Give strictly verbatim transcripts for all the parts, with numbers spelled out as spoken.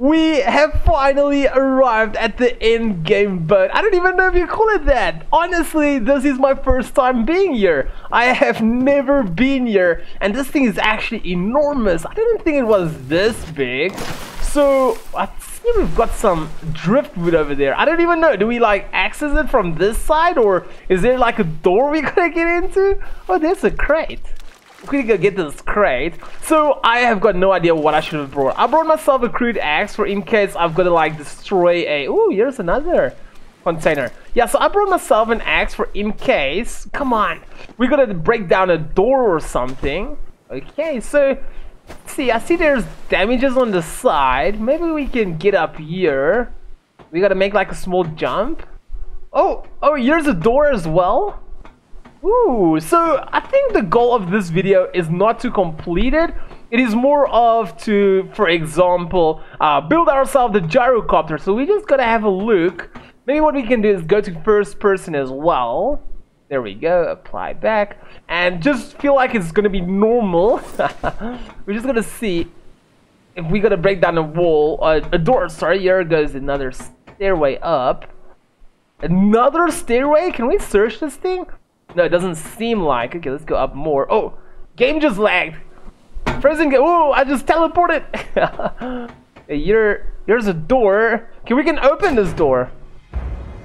We have finally arrived at the end game, but I don't even know if you call it that. Honestly, this is my first time being here. I have never been here, and this thing is actually enormous. I didn't think it was this big. So I see we've got some driftwood over there. I don't even know. Do we like access it from this side, or is there like a door we gotta get into? Oh, there's a crate. We're gonna go get this crate. So I have got no idea what I should have brought. I brought myself a crude axe for in case I've got to like destroy a... Ooh, here's another container. Yeah, so I brought myself an axe for in case. Come on, we gotta break down a door or something. Okay, so see, I see there's damages on the side. Maybe we can get up here. We gotta make like a small jump. Oh, oh, here's a door as well. Ooh, so I think the goal of this video is not to complete it. It is more of to, for example, uh, build ourselves the gyrocopter. So we just gotta have a look. Maybe what we can do is go to first person as well. There we go, apply back. And just feel like it's gonna be normal. We're just gonna see if we gotta break down a wall, uh, a door, sorry. Here goes another stairway up. Another stairway? Can we search this thing? No, it doesn't seem like. Okay, let's go up more. Oh, game just lagged. Frozen game. Oh, I just teleported. Here, here's a door. Okay, we can open this door.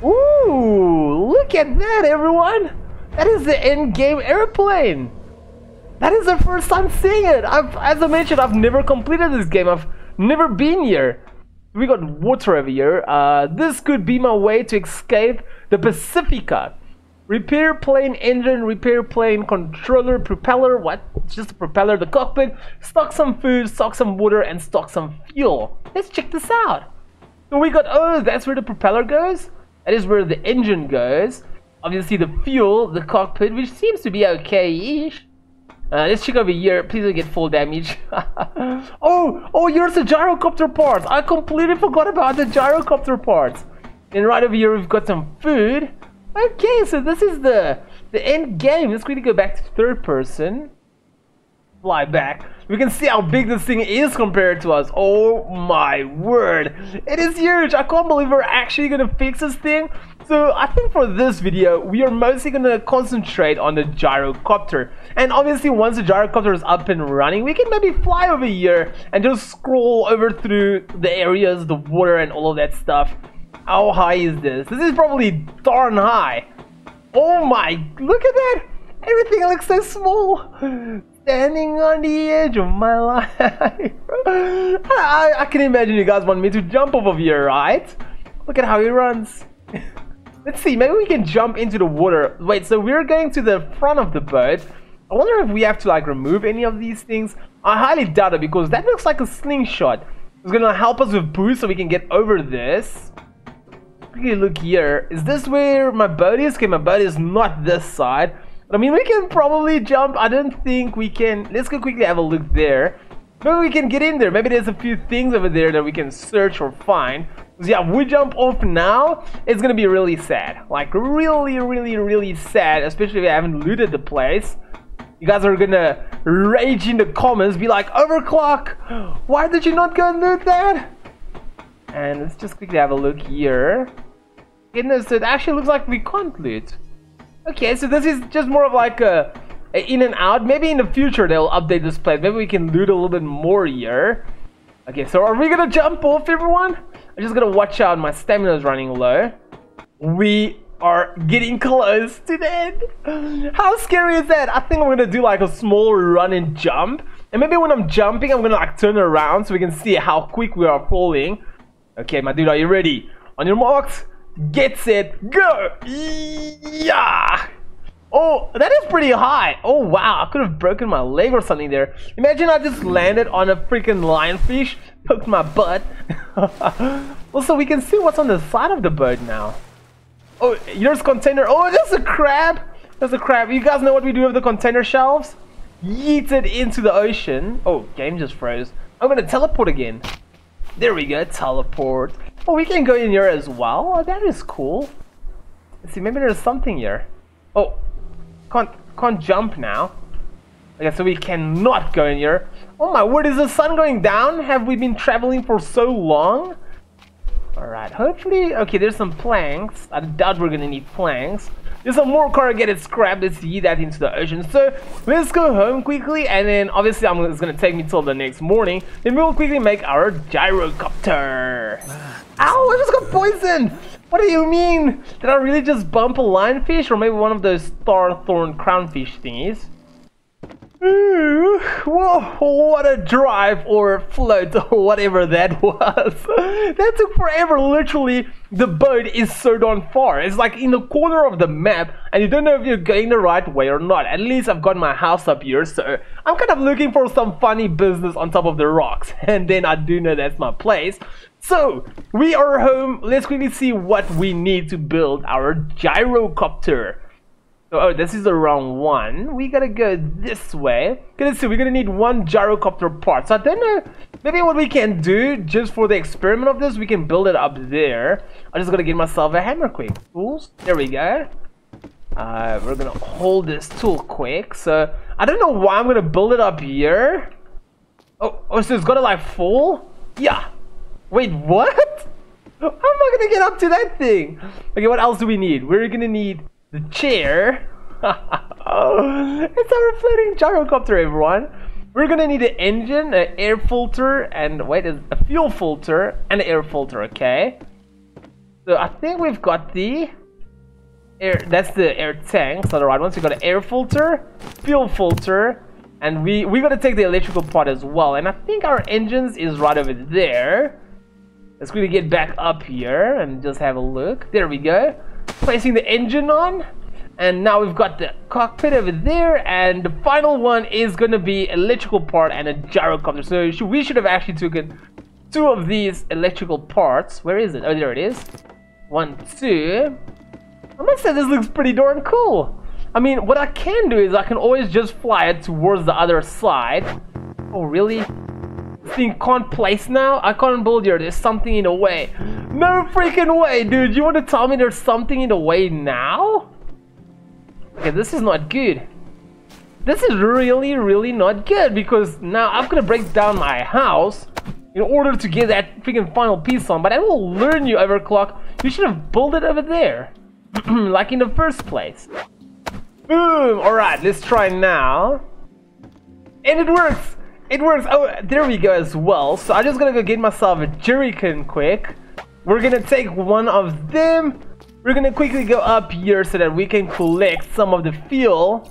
Ooh, look at that, everyone. That is the in-game airplane. That is the first time seeing it. I've, as I mentioned, I've never completed this game. I've never been here. We got water over here. Uh, this could be my way to escape the Pacifica. Repair plane engine, repair plane controller, propeller, what? It's just a propeller, the cockpit. Stock some food, stock some water, and stock some fuel. Let's check this out. So we got, oh, that's where the propeller goes. That is where the engine goes. Obviously the fuel, the cockpit, which seems to be okay-ish. Uh, let's check over here. Please don't get full damage. oh, oh, here's the gyrocopter parts. I completely forgot about the gyrocopter parts. And right over here, we've got some food. Okay, so this is the the end game. Let's quickly go back to third person. Fly back. We can see how big this thing is compared to us. Oh my word. It is huge. I can't believe we're actually going to fix this thing. So I think for this video, we are mostly going to concentrate on the gyrocopter. And obviously once the gyrocopter is up and running, we can maybe fly over here and just scroll over through the areas, the water and all of that stuff. How high is this? This is probably darn high. Oh my, look at that. Everything looks so small. Standing on the edge of my life. I, I can imagine you guys want me to jump off of here, right? Look at how he runs. Let's see, maybe we can jump into the water. Wait, so we're going to the front of the boat. I wonder if we have to like remove any of these things. I highly doubt it because that looks like a slingshot. It's gonna help us with boost so we can get over this. Look here. Is this where my boat is? Okay, my boat is not this side. But I mean, we can probably jump. I don't think we can. Let's go quickly have a look there. Maybe we can get in there. Maybe there's a few things over there that we can search or find. So yeah, we jump off now. It's gonna be really sad. Like really, really, really sad. Especially if I haven't looted the place. You guys are gonna rage in the comments. Be like, Overclock! Why did you not go and loot that? And let's just quickly have a look here. Goodness, so it actually looks like we can't loot. Okay, so this is just more of like a, a in and out. Maybe in the future they'll update this place. Maybe we can loot a little bit more here. Okay, so are we gonna jump off, everyone? I'm just gonna watch out. My stamina is running low. We are getting close to the end. How scary is that? I think I'm gonna do like a small run and jump. And maybe when I'm jumping, I'm gonna like turn around so we can see how quick we are falling. Okay, my dude, are you ready? On your marks. Get set, go! Yeah! Oh, that is pretty high. Oh, wow. I could have broken my leg or something there. Imagine I just landed on a freaking lionfish, poked my butt. Also, we can see what's on the side of the boat now. Oh, here's container. Oh, there's a crab. There's a crab. You guys know what we do with the container shelves? Yeet it into the ocean. Oh, game just froze. I'm going to teleport again. There we go, teleport. Oh, we can go in here as well. Oh, that is cool. Let's see, maybe there's something here. Oh, can't can't jump now. Okay, so we cannot go in here. Oh my word, is the sun going down? Have we been traveling for so long? Alright, hopefully... Okay, there's some planks. I doubt we're gonna need planks. There's some more corrugated scrap. Let's yeet that into the ocean. So, let's go home quickly. And then, obviously, I'm, it's gonna take me till the next morning. Then we'll quickly make our gyrocopter. Ow, I just got poisoned! What do you mean? Did I really just bump a lionfish? Or maybe one of those star thorn crownfish thingies? Ooh, whoa, what a drive or float or whatever that was. That took forever. Literally, the boat is so darn far. It's like in the corner of the map and you don't know if you're going the right way or not. At least I've got my house up here, so I'm kind of looking for some funny business on top of the rocks, and then I do know that's my place. So we are home. Let's quickly see what we need to build our gyrocopter. Oh, this is the wrong one. We gotta go this way. Okay, let's see. We're gonna need one gyrocopter part. So I don't know. Maybe what we can do, just for the experiment of this, we can build it up there. I'm just gonna get myself a hammer quick. Tools. There we go. Uh, we're gonna hold this tool quick. So I don't know why I'm gonna build it up here. Oh, oh, so it's gotta like fall? Yeah. Wait, what? How am I gonna get up to that thing? Okay, what else do we need? We're gonna need the chair. Oh, it's our floating gyrocopter, everyone. We're gonna need an engine, an air filter, and wait, a fuel filter and an air filter. Okay, so I think we've got the air. That's the air tank. So the right ones, we got an air filter, fuel filter, and we we gotta take the electrical part as well. And I think our engines is right over there. Let's quickly get back up here and just have a look. There we go. Placing the engine on, and now we've got the cockpit over there, and the final one is gonna be electrical part and a gyrocopter. So we should have actually taken two of these electrical parts. Where is it? Oh, there it is. One, two. I must say this looks pretty darn cool. I mean, what I can do is I can always just fly it towards the other side. Oh really? This thing can't place now? I can't build here. There's something in the way. No freaking way, dude. You want to tell me there's something in the way now? Okay, this is not good. This is really, really not good, because now I'm going to break down my house in order to get that freaking final piece on. But I will learn you, Overclock. You should have built it over there. Like in the first place. Boom. Alright, let's try now. And it works. It works. Oh, there we go as well. So I'm just gonna go get myself a jerrycan quick. We're gonna take one of them. We're gonna quickly go up here so that we can collect some of the fuel.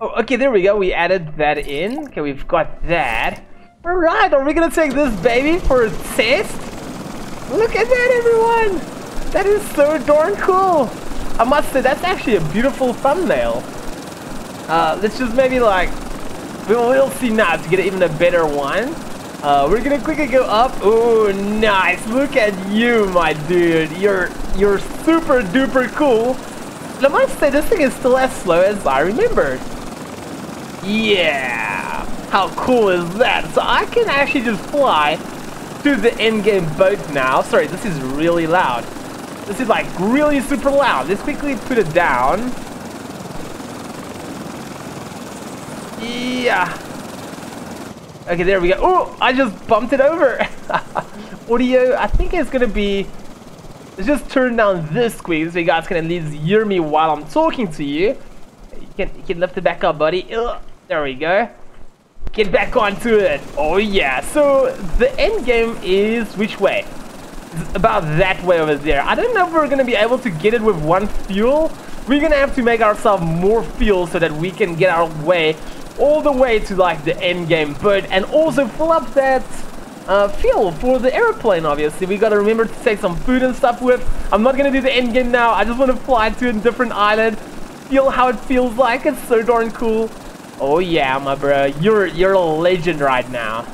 Oh, okay, there we go. We added that in. Okay, we've got that. All right, are we gonna take this baby for a test? Look at that, everyone. That is so darn cool. I must say, that's actually a beautiful thumbnail. Uh, let's just maybe like... We'll see now to get even a better one. Uh, we're gonna quickly go up. Oh, nice! Look at you, my dude. You're you're super duper cool. And I must say, this thing is still as slow as I remembered. Yeah, how cool is that? So I can actually just fly to the end game boat now. Sorry, this is really loud. This is like really super loud. Let's quickly put it down. Yeah. Okay, there we go. Oh, I just bumped it over. Audio, I think it's gonna be... Let's just turn down this quick so you guys can at least hear me while I'm talking to you. You can, you can lift it back up, buddy. Ugh. There we go. Get back onto it. Oh yeah. So the end game is which way? It's about that way over there. I don't know if we're gonna be able to get it with one fuel. We're gonna have to make ourselves more fuel so that we can get our way all the way to like the end game boat, and also fill up that uh, fuel for the airplane. Obviously we gotta remember to take some food and stuff with. I'm not gonna do the end game now. I just want to fly to a different island, feel how it feels like. It's so darn cool. Oh yeah, my bro, you're you're a legend right now.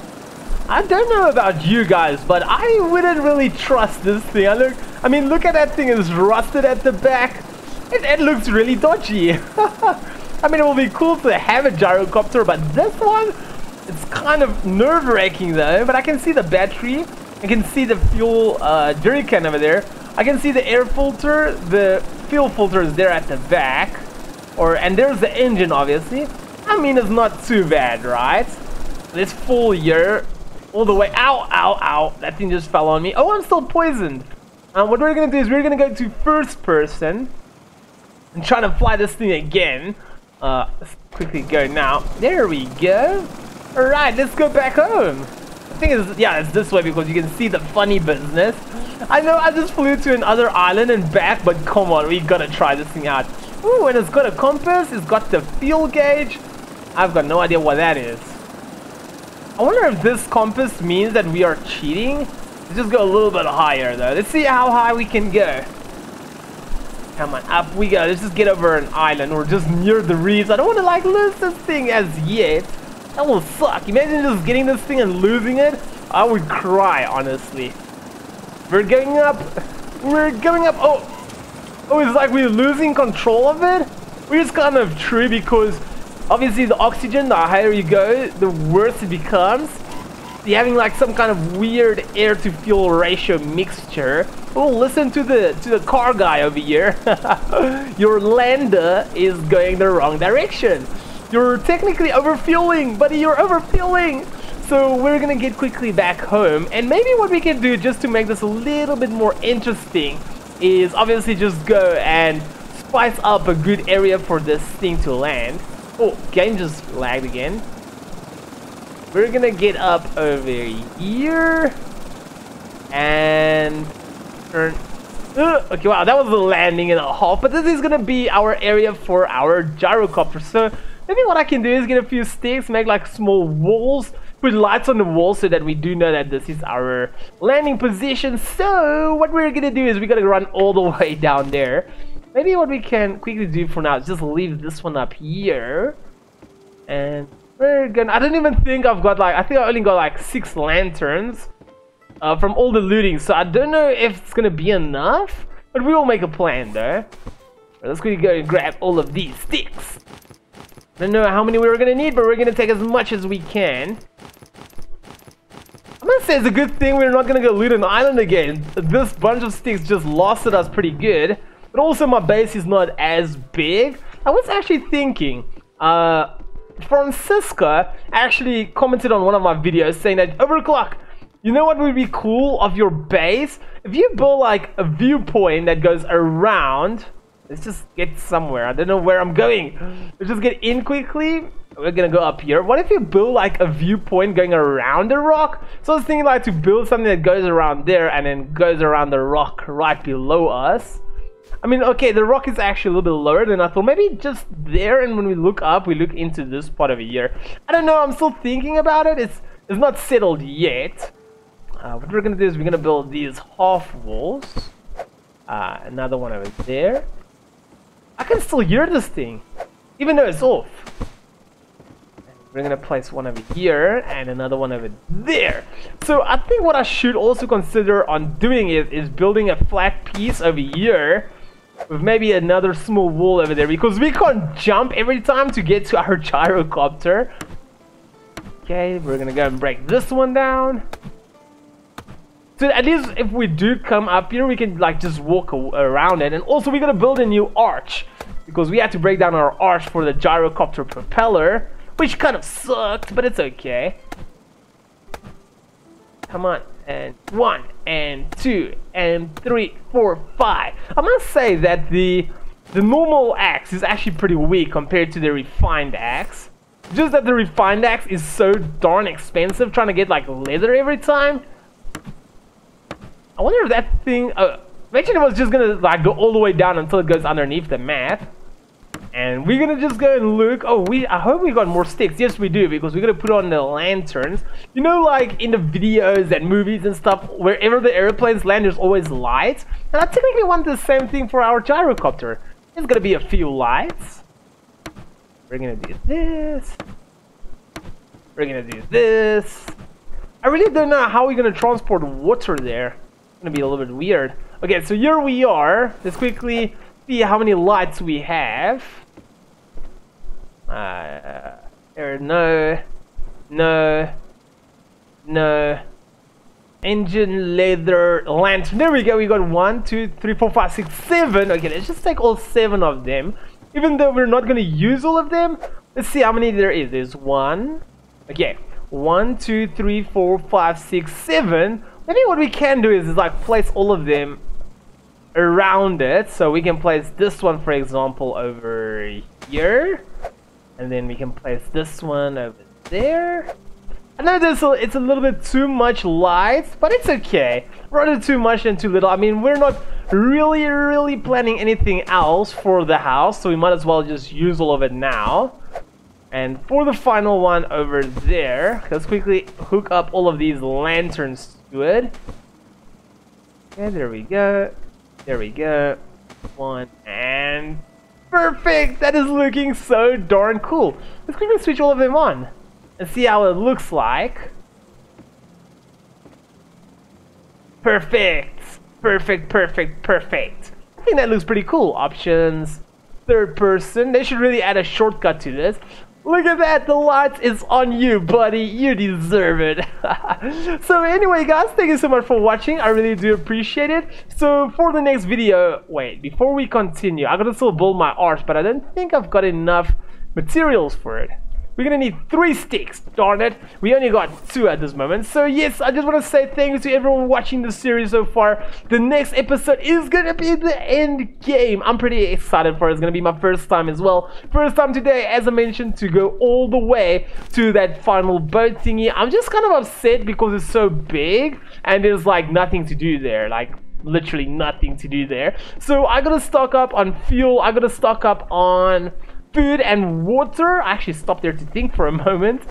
I don't know about you guys, but I wouldn't really trust this thing. I look, I mean, look at that thing. It's rusted at the back. It, it looks really dodgy. I mean, it will be cool to have a gyrocopter, but this one, it's kind of nerve-wracking though. But I can see the battery, I can see the fuel uh, jerrycan over there, I can see the air filter, the fuel filter is there at the back, or and there's the engine, obviously. I mean, it's not too bad, right? This full year, all the way. Ow, ow, ow. That thing just fell on me. Oh, I'm still poisoned. And um, what we're going to do is we're going to go to first person and try to fly this thing again. Uh, let's quickly go now. There we go. Alright, let's go back home. The thing is, yeah, it's this way because you can see the funny business. I know I just flew to another island and back, but come on, we gotta try this thing out. Ooh, and it's got a compass, it's got the fuel gauge. I've got no idea what that is. I wonder if this compass means that we are cheating. Let's just go a little bit higher though. Let's see how high we can go. Come on, up we go. Let's just get over an island or just near the reefs. I don't want to like lose this thing as yet. That will suck. Imagine just getting this thing and losing it. I would cry, honestly. We're going up. We're going up. Oh. Oh, it's like we're losing control of it. Which is kind of true because obviously the oxygen, the higher you go, the worse it becomes. You're having like some kind of weird air to fuel ratio mixture. Oh, listen to the to the car guy over here. Your lander is going the wrong direction. You're technically overfueling, buddy, you're overfueling. So we're gonna get quickly back home, and maybe what we can do just to make this a little bit more interesting is obviously just go and spice up a good area for this thing to land. Oh, game just lagged again. We're gonna get up over here and turn. Uh, okay, wow, that was a landing and a half, but this is gonna be our area for our gyrocopter. So maybe what I can do is get a few sticks, make like small walls, put lights on the walls so that we do know that this is our landing position. So what we're gonna do is we're gonna run all the way down there. Maybe what we can quickly do for now is just leave this one up here. And we're gonna, I don't even think I've got like, I think I only got like six lanterns uh, from all the looting. So I don't know if it's gonna be enough, but we will make a plan though. Let's quickly go and grab all of these sticks. I don't know how many we were gonna need, but we're gonna take as much as we can. I'm gonna say it's a good thing we're not gonna go loot an island again. This bunch of sticks just losted us pretty good. But also my base is not as big. I was actually thinking, uh, Francisca actually commented on one of my videos saying that, Overclock, you know what would be cool of your base? If you build like a viewpoint that goes around. Let's just get somewhere. I don't know where I'm going. Let's just get in quickly. We're gonna go up here. What if you build like a viewpoint going around the rock? So I was thinking like to build something that goes around there and then goes around the rock right below us. I mean, okay, the rock is actually a little bit lower than I thought. Maybe just there, and when we look up, we look into this part over here. I don't know. I'm still thinking about it. It's, it's not settled yet. Uh, what we're gonna do is we're gonna build these half walls. Uh, another one over there. I can still hear this thing, even though it's off. We're gonna place one over here and another one over there. So I think what I should also consider on doing is, is building a flat piece over here with maybe another small wall over there, because we can't jump every time to get to our gyrocopter. Okay, we're gonna go and break this one down. So at least if we do come up here, we can like just walk around it. And also we're gonna build a new arch, because we had to break down our arch for the gyrocopter propeller, which kind of sucked, but it's okay. Come on, and one, and two, and three, four, five. I must say that the, the normal axe is actually pretty weak compared to the refined axe. Just that the refined axe is so darn expensive, trying to get like leather every time. I wonder if that thing, uh, imagine it was just gonna like go all the way down until it goes underneath the map. And we're gonna just go and look. Oh, we, I hope we got more sticks. Yes, we do, because we're gonna put on the lanterns. You know, like in the videos and movies and stuff, wherever the airplanes land, there's always lights. And I technically want the same thing for our gyrocopter. There's gonna be a few lights. We're gonna do this. We're gonna do this. I really don't know how we're gonna transport water there. Gonna be a little bit weird. Okay, so here we are. Let's quickly see how many lights we have. Uh, there are no, no, no. Engine, leather, lantern. There we go. We got one, two, three, four, five, six, seven. Okay, let's just take all seven of them. Even though we're not gonna use all of them, Let's see how many there is. There's one. Okay. One, two, three, four, five, six, seven. Maybe what we can do is, is like place all of them around it. So we can place this one, for example, over here. And then we can place this one over there. I know this, it's a little bit too much lights, but it's okay. Rather too much than too little. I mean, we're not really, really planning anything else for the house, so we might as well just use all of it now. And for the final one over there, let's quickly hook up all of these lanterns to it. Okay, there we go. There we go. One and... perfect! That is looking so darn cool. Let's quickly switch all of them on and see how it looks like. Perfect! Perfect, perfect, perfect. I think that looks pretty cool. Options, third person. They should really add a shortcut to this. Look at that, the light is on you, buddy. You deserve it. So anyway, guys, thank you so much for watching. I really do appreciate it. So for the next video, wait, before we continue, I gotta still build my arch, but I don't think I've got enough materials for it. We're gonna need three sticks, darn it. We only got two at this moment. So yes, I just want to say thank you to everyone watching the series so far. The next episode is gonna be the end game. I'm pretty excited for it. It's gonna be my first time as well. First time today, as I mentioned, to go all the way to that final boat thingy. I'm just kind of upset because it's so big and there's like nothing to do there. Like literally nothing to do there. So I gotta stock up on fuel. I gotta stock up on food and water. I actually stopped there to think for a moment.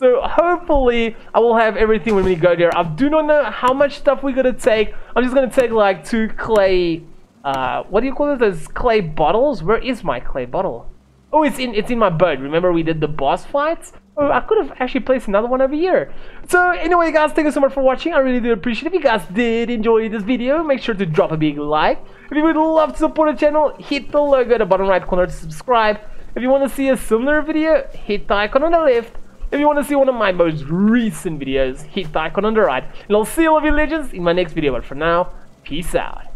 So hopefully I will have everything when we go there. I do not know how much stuff we're gonna take. I'm just gonna take like two clay, uh, what do you call it? Those clay bottles? Where is my clay bottle? Oh, it's in it's in my boat. Remember we did the boss fights? Oh, I could have actually placed another one over here. So anyway, guys, thank you so much for watching. I really do appreciate it. If you guys did enjoy this video, make sure to drop a big like. If you would love to support the channel, hit the logo at the bottom right corner to subscribe. If you want to see a similar video, hit the icon on the left. If you want to see one of my most recent videos, hit the icon on the right. And I'll see all of you legends in my next video. But for now, peace out.